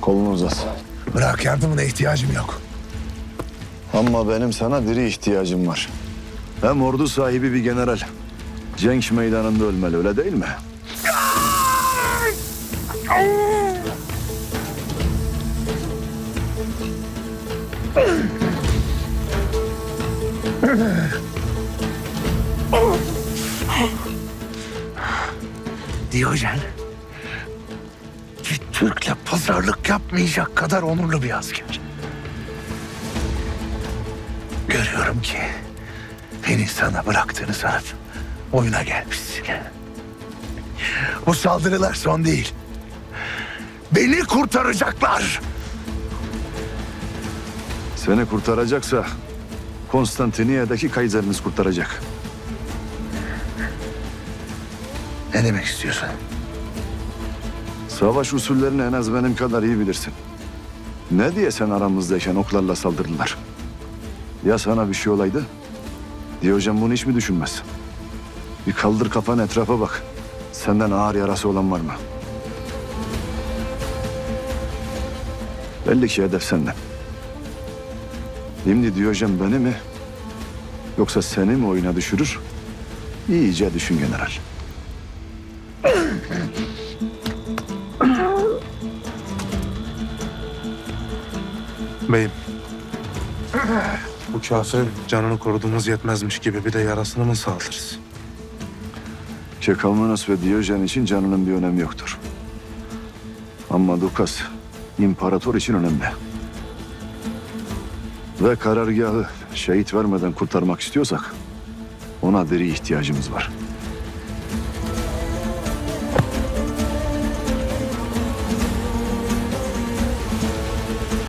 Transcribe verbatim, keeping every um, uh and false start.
Kolunu uzat. Bırak, yardımına ihtiyacım yok. Ama benim sana diri ihtiyacım var. Hem ordu sahibi bir general. Cenk meydanında ölmeli, öyle değil mi? Diyojen, bir Türk'le pazarlık yapmayacak kadar onurlu bir asker. Görüyorum ki beni sana bıraktığını sanıp oyuna gelmişsin. Bu saldırılar son değil. Beni kurtaracaklar. Seni kurtaracaksa Konstantiniyye'deki Kaiser'imiz kurtaracak. Ne demek istiyorsun? Savaş usullerini en az benim kadar iyi bilirsin. Ne diye sen aramızdayken oklarla saldırdılar? Ya sana bir şey olaydı? Diyojen bunu hiç mi düşünmez? Bir kaldır kafanı, etrafa bak. Senden ağır yarası olan var mı? Belli ki hedef senden. Şimdi Diyojen beni mi, yoksa seni mi oyuna düşürür? İyice düşün general. Beyim, bu kafirin canını koruduğumuz yetmezmiş gibi bir de yarasını mı saldırırız? Kekalmanos ve Diyojen için canının bir önemi yoktur. Ama Dukas, imparator için önemli. Ve karargâhı şehit vermeden kurtarmak istiyorsak ona diri ihtiyacımız var.